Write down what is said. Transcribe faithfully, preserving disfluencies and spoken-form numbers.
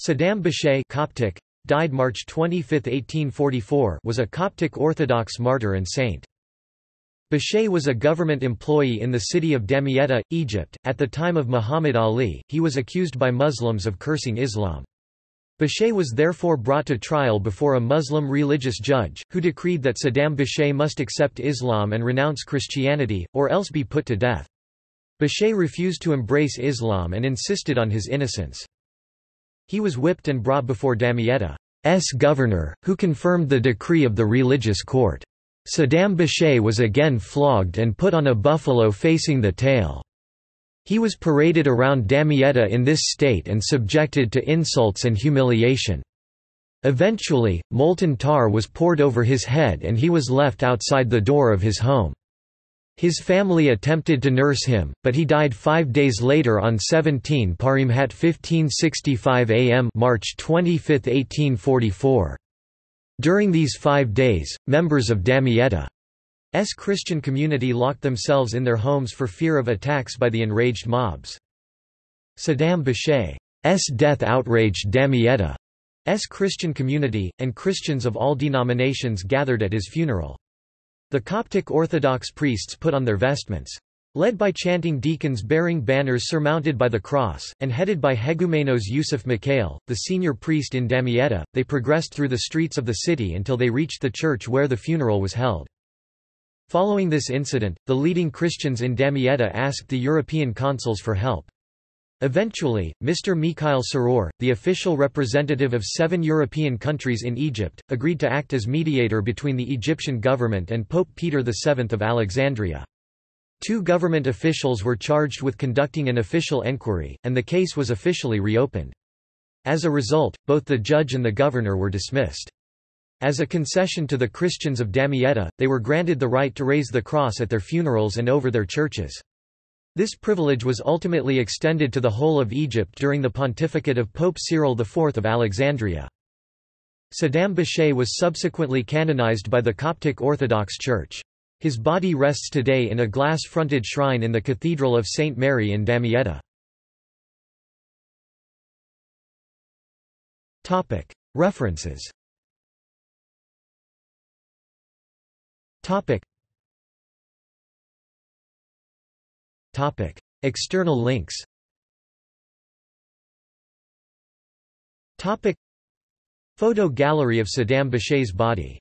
Sidhom Bishay Coptic, died March twenty-fifth, eighteen forty-four, was a Coptic Orthodox martyr and saint. Bishay was a government employee in the city of Damietta, Egypt. At the time of Muhammad Ali, he was accused by Muslims of cursing Islam. Bishay was therefore brought to trial before a Muslim religious judge, who decreed that Sidhom Bishay must accept Islam and renounce Christianity, or else be put to death. Bishay refused to embrace Islam and insisted on his innocence. He was whipped and brought before Damietta's governor, who confirmed the decree of the religious court. Sidhom Bishay was again flogged and put on a buffalo facing the tail. He was paraded around Damietta in this state and subjected to insults and humiliation. Eventually, molten tar was poured over his head and he was left outside the door of his home. His family attempted to nurse him, but he died five days later on the seventeenth of Paremhat fifteen sixty-five A M March twenty-fifth, eighteen forty-four. During these five days, members of Damietta's Christian community locked themselves in their homes for fear of attacks by the enraged mobs. Sidhom Bishay's death outraged Damietta's Christian community, and Christians of all denominations gathered at his funeral. The Coptic Orthodox priests put on their vestments. Led by chanting deacons bearing banners surmounted by the cross, and headed by Hegumenos Yusuf Mikhail, the senior priest in Damietta, they progressed through the streets of the city until they reached the church where the funeral was held. Following this incident, the leading Christians in Damietta asked the European consuls for help. Eventually, Mister Mikhail Saror, the official representative of seven European countries in Egypt, agreed to act as mediator between the Egyptian government and Pope Peter the seventh of Alexandria. Two government officials were charged with conducting an official enquiry, and the case was officially reopened. As a result, both the judge and the governor were dismissed. As a concession to the Christians of Damietta, they were granted the right to raise the cross at their funerals and over their churches. This privilege was ultimately extended to the whole of Egypt during the pontificate of Pope Cyril the fourth of Alexandria. Sidhom Bishay was subsequently canonized by the Coptic Orthodox Church. His body rests today in a glass-fronted shrine in the Cathedral of Saint Mary in Damietta. References. External links. Photo gallery of Sidhom Bishay's body.